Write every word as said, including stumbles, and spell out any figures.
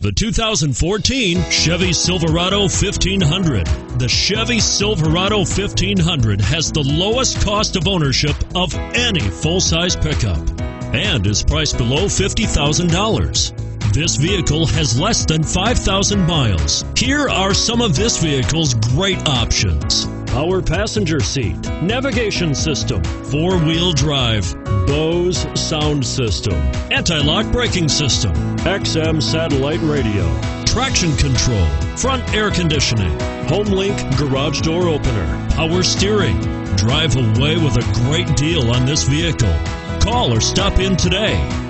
The two thousand fourteen Chevy Silverado fifteen hundred. The Chevy Silverado fifteen hundred has the lowest cost of ownership of any full-size pickup and is priced below fifty thousand dollars. This vehicle has less than five thousand miles. Here are some of this vehicle's great options: power passenger seat, navigation system, four-wheel drive, Bose sound system, anti-lock braking system, X M satellite radio, traction control, front air conditioning, HomeLink garage door opener, power steering. Drive away with a great deal on this vehicle. Call or stop in today.